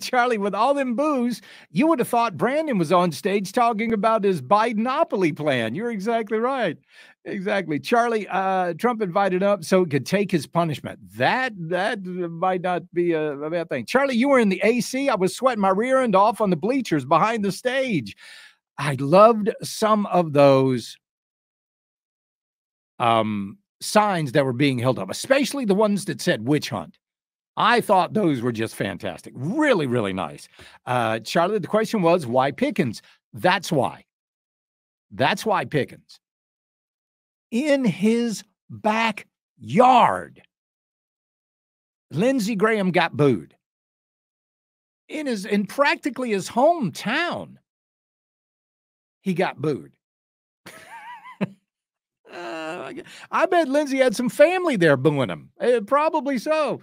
Charlie, with all them boos, you would have thought Brandon was on stage talking about his Bidenopoly plan. You're exactly right. Exactly. Charlie, Trump invited up so he could take his punishment. That might not be a bad thing. Charlie, you were in the AC. I was sweating my rear end off on the bleachers behind the stage. I loved some of those signs that were being held up, especially the ones that said witch hunt. I thought those were just fantastic. Really, really nice. Charlie, the question was, why Pickens? That's why. That's why Pickens. In his backyard, Lindsey Graham got booed. In practically his hometown, he got booed. I bet Lindsey had some family there booing him. Probably so.